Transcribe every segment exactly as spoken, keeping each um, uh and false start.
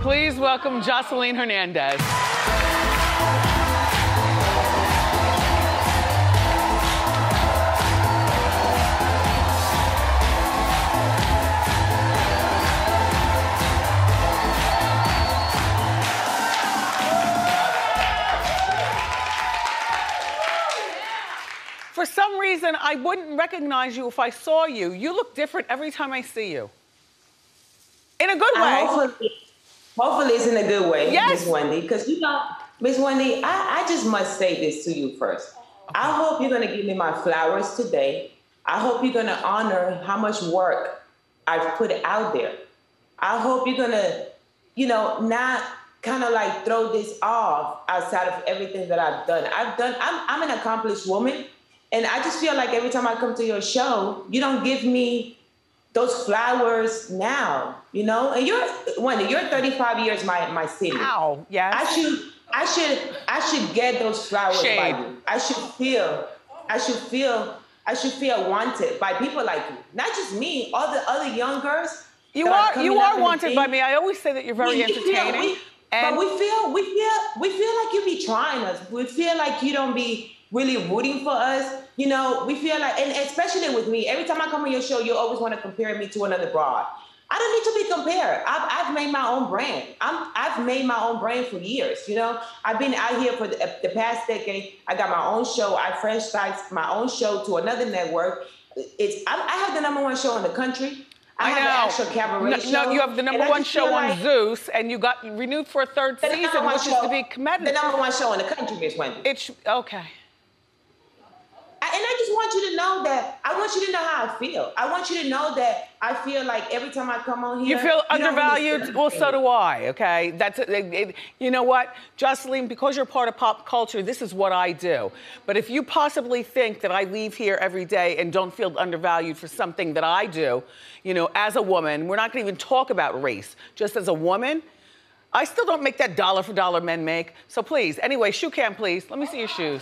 Please welcome Joseline Hernandez. For some reason, I wouldn't recognize you if I saw you. You look different every time I see you. In a good way. Hopefully, hopefully it's in a good way, yes. Miss Wendy. Because you know, Miss Wendy, I, I just must say this to you first. Okay. I hope you're going to give me my flowers today. I hope you're going to honor how much work I've put out there. I hope you're going to, you know, not kind of like throw this off outside of everything that I've done. I've done, I'm, I'm an accomplished woman. And I just feel like every time I come to your show, you don't give me those flowers now, you know? And you're, Wendy, you're thirty-five years my, my city. Wow, yes. I should, I should, I should get those flowers Shame. by you. I should feel, I should feel, I should feel wanted by people like you. Not just me, all the other young girls. You are, you are wanted by me. I always say that you're very entertaining. We, and but we feel, we feel, we feel like you be trying us. We feel like you don't be really rooting for us. You know, we feel like, and especially with me, every time I come on your show, you always want to compare me to another broad. I don't need to be compared. I've, I've made my own brand. I'm, I've made my own brand for years, you know? I've been out here for the, the past decade. I got my own show. I franchised my own show to another network. It's I'm, I have the number one show in the country. I, I have know. an actual cabaret no, show. No, you have the number one show on like Zeus, and you got renewed for a third season, which show, is to be commended. The number one show in the country, Miss Wendy. It's, okay. And I just want you to know that, I want you to know how I feel. I want you to know that I feel like every time I come on here... You feel you undervalued? Really well, so do I, okay? That's, it, it, you know what, Joseline, because you're part of pop culture, this is what I do. But if you possibly think that I leave here every day and don't feel undervalued for something that I do, you know, as a woman, we're not gonna even talk about race. Just as a woman, I still don't make that dollar for dollar men make. So please, anyway, shoe cam, please. Let me see your shoes.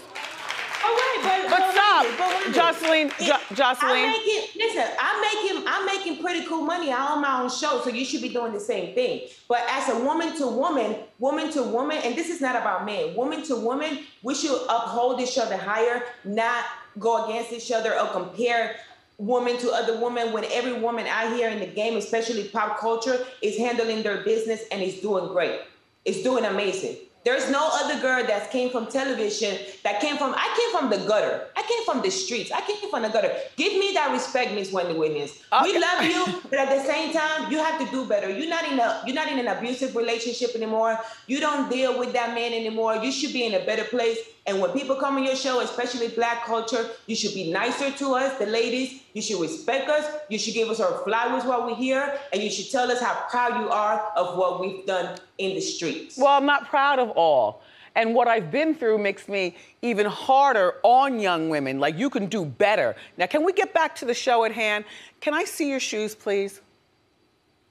Oh, wait, but, but stop, but Joseline, it, jo Joseline. I'm making, listen, I'm making, I'm making pretty cool money. I own my own show, so you should be doing the same thing. But as a woman to woman, woman to woman, and this is not about men, woman to woman, we should uphold each other higher, not go against each other or compare woman to other woman when every woman out here in the game, especially pop culture, is handling their business and is doing great. It's doing amazing. There's no other girl that came from television, that came from, I came from the gutter. I came from the streets. I came from the gutter. Give me that respect, Miss Wendy Williams. Okay. We love you, but at the same time, you have to do better. You're not in a, you're not in an abusive relationship anymore. You don't deal with that man anymore. You should be in a better place. And when people come on your show, especially black culture, you should be nicer to us, the ladies. You should respect us. You should give us our flowers while we're here. And you should tell us how proud you are of what we've done in the streets. Well, I'm not proud of all. And what I've been through makes me even harder on young women. Like, you can do better. Now, can we get back to the show at hand? Can I see your shoes, please?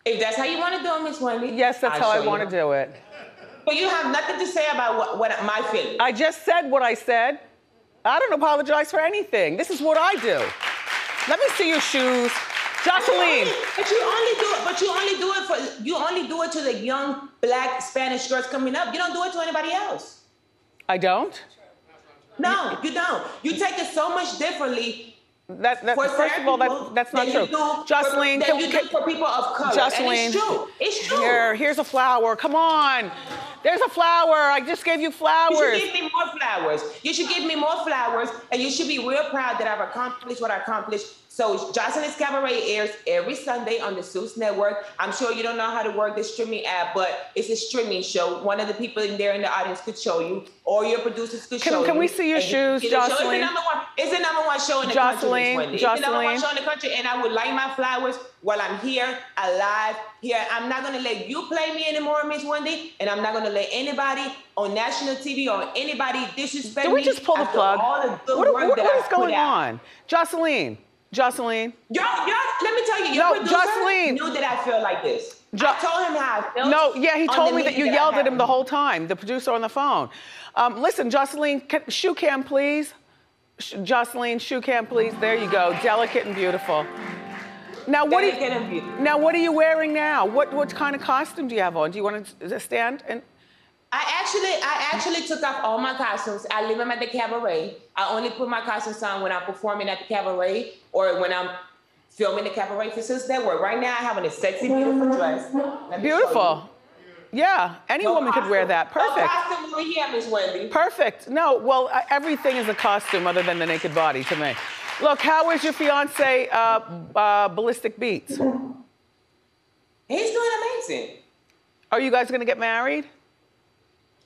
If that's how you want to do it, Miss Wendy. Yes, that's how I want to do it. But you have nothing to say about what, what my feelings. I just said what I said. I don't apologize for anything. This is what I do. Let me see your shoes, Joseline. But you only do it. But you only do it for. You only do it to the young black Spanish girls coming up. You don't do it to anybody else. I don't. No, you don't. You take it so much differently. That, that, first of all, that, that's not true. Joseline, that you do for people of color. Joseline, it's true. It's true. Here, here's a flower. Come on. There's a flower. I just gave you flowers. You should give me more flowers. You should give me more flowers, and you should be real proud that I've accomplished what I accomplished. So Joseline's Cabaret airs every Sunday on the Zeus Network. I'm sure you don't know how to work the streaming app, but it's a streaming show. One of the people in there in the audience could show you, or your producers could can, show can you. Can we see your shoes, you, you Joseline? Show. It's, the number one, it's the number one show in the Joseline, country. It's Joseline. It's the number one show in the country, and I would like my flowers while I'm here, alive, here. I'm not gonna let you play me anymore, Miss Wendy, and I'm not gonna let anybody on national T V or anybody disrespect me. Did we just pull the plug? All the good what work what, that what is going out. on? Joseline, Joseline. Yo, yo, let me tell you, your no, Joseline knew that I feel like this. Jo I told him how I felt. No, yeah, he told me that you that yelled at him the whole time, the producer on the phone. Um, listen, Joseline, can, shoe cam, please. Sh Joseline, shoe cam, please. There you go, delicate and beautiful. Now what, are you, now what are you wearing now? What, what kind of costume do you have on? Do you want to stand? And I actually, I actually took off all my costumes. I leave them at the cabaret. I only put my costumes on when I'm performing at the cabaret or when I'm filming the cabaret for Since That Work. Right now I have on a sexy, beautiful dress. Beautiful. Yeah, any no woman costume. could wear that. Perfect. No costume over here, Miss Wendy. Perfect. No, well, uh, everything is a costume other than the naked body to me. Look, how is your fiance, uh, uh, Ballistic Beats? He's doing amazing. Are you guys gonna get married?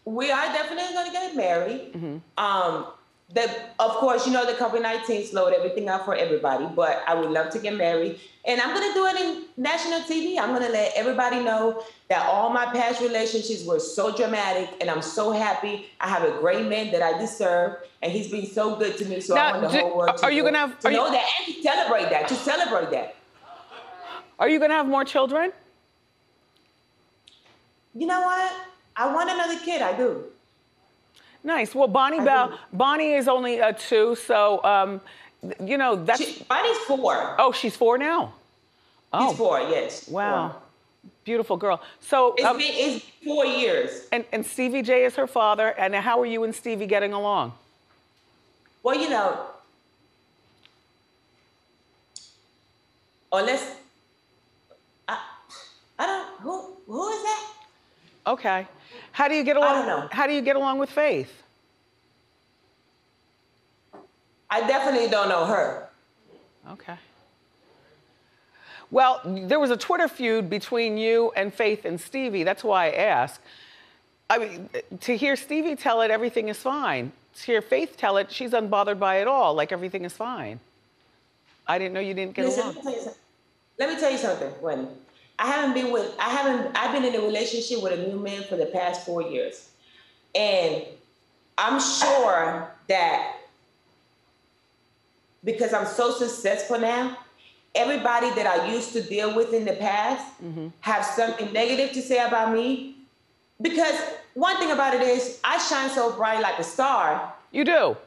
We are definitely gonna get married. Mm-hmm. um, the, of course, you know, the COVID nineteen slowed everything out for everybody, but I would love to get married. And I'm gonna do it in national T V. I'm gonna let everybody know that all my past relationships were so dramatic, and I'm so happy. I have a great man that I deserve, and he's been so good to me, so now, I want the do, whole world to, are you gonna have, to are know you, that and to celebrate that, to celebrate that. Are you gonna have more children? You know what? I want another kid, I do. Nice. Well, Bonnie Bell, Bonnie is only a two, so um, you know that's. She, Bonnie's four. Oh, she's four now. Oh. She's four. Yes. Wow. Four. Beautiful girl. So it's, um, been, it's four years. And and Stevie J is her father. And how are you and Stevie getting along? Well, you know, unless I, I don't. Who who is that? Okay. How do you get along? I don't know. How do you get along with Faith? I definitely don't know her. Okay. Well, there was a Twitter feud between you and Faith and Stevie. That's why I asked. I mean, to hear Stevie tell it, everything is fine. To hear Faith tell it, she's unbothered by it all, like everything is fine. I didn't know you didn't get Listen, along. Let me tell you something, Wendy. I haven't been with, I haven't, I've been in a relationship with a new man for the past four years. And I'm sure that because I'm so successful now, everybody that I used to deal with in the past mm-hmm. have something negative to say about me. Because one thing about it is I shine so bright like a star. You do.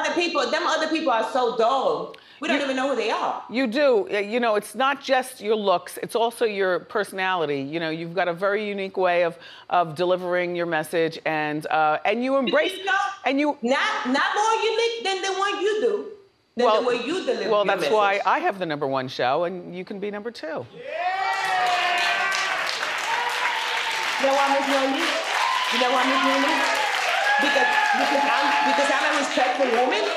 Other people, them other people are so dull. We don't you, even know who they are. You do. You know, it's not just your looks. It's also your personality. You know, you've got a very unique way of of delivering your message, and uh, and you embrace. You know, and you not not more unique than the one you do. Than well, the way you deliver. Well, your that's message. Why I have the number one show, and you can be number two. Yeah. You know why, Miss Wendy? You know why, Miss Wendy? Because because I'm because I'm a respectful woman.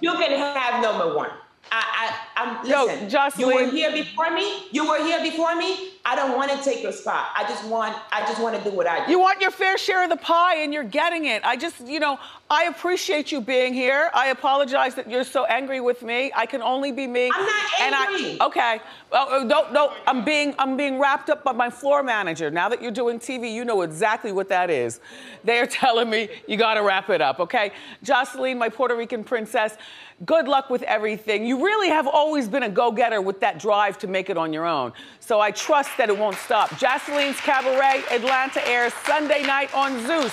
You can have number one. I, I, I'm, listen, Yo, Joseline, you were here before me. You were here before me. I don't want to take your spot. I just want, I just want to do what I do. You want your fair share of the pie, and you're getting it. I just, you know, I appreciate you being here. I apologize that you're so angry with me. I can only be me. I'm not angry. And I, okay. Well, don't, don't. I'm being, I'm being wrapped up by my floor manager. Now that you're doing T V, you know exactly what that is. They are telling me you got to wrap it up, okay? Joseline, my Puerto Rican princess, good luck with everything. You really have always been a go-getter with that drive to make it on your own. So I trust that it won't stop. Joseline's Cabaret, Atlanta, airs Sunday night on Zeus.